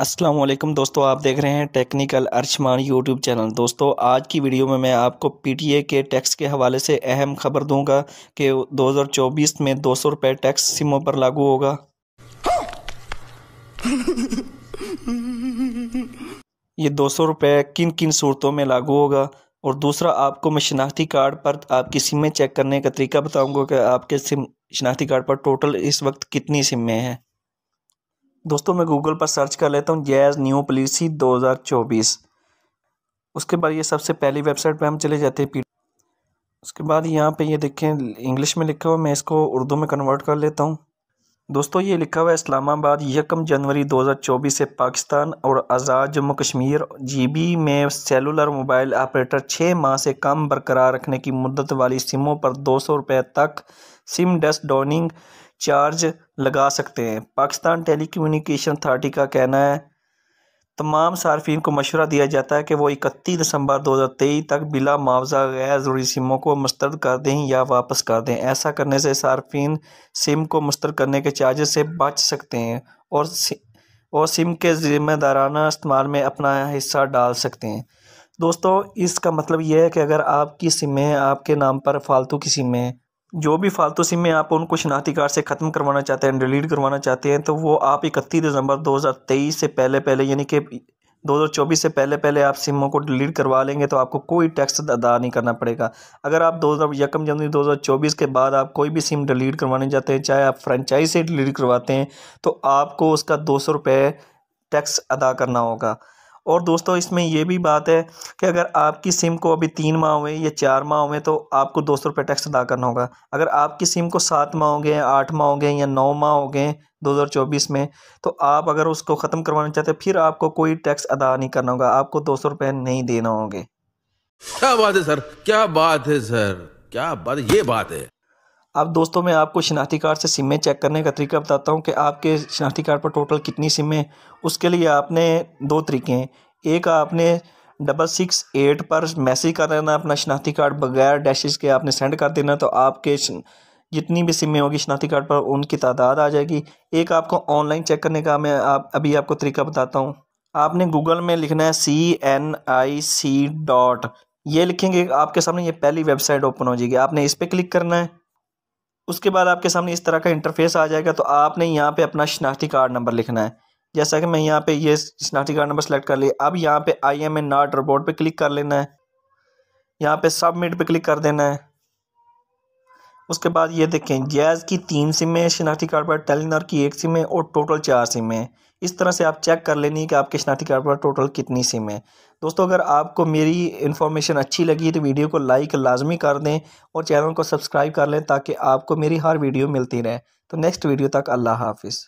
अस्सलाम वालेकुम दोस्तों, आप देख रहे हैं टेक्निकल अर्शमान यूट्यूब चैनल। दोस्तों आज की वीडियो में मैं आपको PTA के टैक्स के हवाले से अहम खबर दूंगा कि 2024 में 200 रुपये टैक्स सिमों पर लागू होगा। ये 200 रुपये किन किन सूरतों में लागू होगा, और दूसरा आपको मैं शिनाख्ती कार्ड पर आपकी सिमें चेक करने का तरीका बताऊँगा कि आपके सिम शिनाख्ती कार्ड पर टोटल इस वक्त कितनी सिमें हैं। दोस्तों मैं गूगल पर सर्च कर लेता हूँ जैज़ न्यू पॉलिसी 2024। उसके बाद ये सबसे पहली वेबसाइट पे हम चले जाते हैं। उसके बाद यहाँ पे ये देखें इंग्लिश में लिखा हुआ, मैं इसको उर्दू में कन्वर्ट कर लेता हूँ। दोस्तों ये लिखा हुआ है इस्लामाबाद 1 जनवरी 2024 से पाकिस्तान और आज़ाद जम्मू कश्मीर GB में सेलुलर मोबाइल ऑपरेटर 6 माह से कम बरकरार रखने की मुद्दत वाली सिमों पर 200 रुपये तक सिम डस्टोनिंग चार्ज लगा सकते हैं। पाकिस्तान टेली कम्युनिकेशन अथॉरिटी का कहना है तमाम सार्फिन को मशवरा दिया जाता है कि वो 31 दिसंबर 2023 तक बिला मुआवजा गैर ज़रूरी सिमों को मुस्तरद कर दें या वापस कर दें। ऐसा करने से सार्फिन सिम को मुस्तरद करने के चार्जेस से बच सकते हैं और सिम के ज़िम्मेदाराना इस्तेमाल में अपना हिस्सा डाल सकते हैं। दोस्तों इसका मतलब यह है कि अगर आपकी सिमें आपके नाम पर फालतू की सिमें, जो भी फालतू सिमें आप उनको शिनाख्ती कार्ड से ख़त्म करवाना चाहते हैं, डिलीट करवाना चाहते हैं, तो वो आप 31 दिसंबर 2023 से पहले यानी कि 2024 से पहले आप सिमों को डिलीट करवा लेंगे तो आपको कोई टैक्स अदा नहीं करना पड़ेगा। अगर आप 1 जनवरी 2024 के बाद आप कोई भी सिम डिलीट करवाने जाते हैं, चाहे आप फ्रेंचाइज से डिलीट करवाते हैं, तो आपको उसका 200 रुपये टैक्स अदा करना होगा। और दोस्तों इसमें यह भी बात है कि अगर आपकी सिम को अभी 3 माह हुए या 4 माह हुए तो आपको 200 रुपये टैक्स अदा करना होगा। अगर आपकी सिम को 7 माह हो गए, 8 माह हो गए या 9 माह हो गए 2024 में, तो आप अगर उसको ख़त्म करवाना चाहते हैं फिर आपको कोई टैक्स अदा नहीं करना होगा, आपको 200 रुपये नहीं देना होंगे। क्या बात है सर, क्या बात है सर, क्या बात, ये बात है। अब दोस्तों मैं आपको शिनाख्ती कार्ड से सिमें चेक करने का तरीका बताता हूं कि आपके शिनाख्ती कार्ड पर टोटल कितनी सिमें। उसके लिए आपने 2 तरीके हैं। एक, आपने 668 पर मैसेज कर देना, अपना शिनाख्ती कार्ड बगैर डैशेस के आपने सेंड कर देना, तो आपके जितनी भी सिमें होगी शिनाख्ती कार्ड पर उनकी तादाद आ जाएगी। एक आपको ऑनलाइन चेक करने का मैं अभी आपको तरीका बताता हूँ। आपने गूगल में लिखना है CNIC ये लिखेंगे, आपके सामने ये पहली वेबसाइट ओपन हो जाएगी, आपने इस पर क्लिक करना है। उसके बाद आपके सामने इस तरह का इंटरफेस आ जाएगा, तो आपने यहाँ पे अपना शिनाख्ती कार्ड नंबर लिखना है। जैसा कि मैं यहाँ पे ये शिनाख्ती कार्ड नंबर सेलेक्ट कर लिया। अब यहाँ पे I am not reported पे क्लिक कर लेना है, यहाँ पे सबमिट पे क्लिक कर देना है। उसके बाद ये देखें जैज़ की 3 सिमें शिनाख्ती कार्ड पर, टेलीनॉर की 1 सिम और टोटल 4 सिमें। इस तरह से आप चेक कर लेनी है कि आपके शिनाख्ती कार्ड पर टोटल कितनी सिमें है। दोस्तों अगर आपको मेरी इन्फॉर्मेशन अच्छी लगी तो वीडियो को लाइक लाजमी कर दें और चैनल को सब्सक्राइब कर लें ताकि आपको मेरी हर वीडियो मिलती रहे। तो नेक्स्ट वीडियो तक अल्लाह हाफिज़।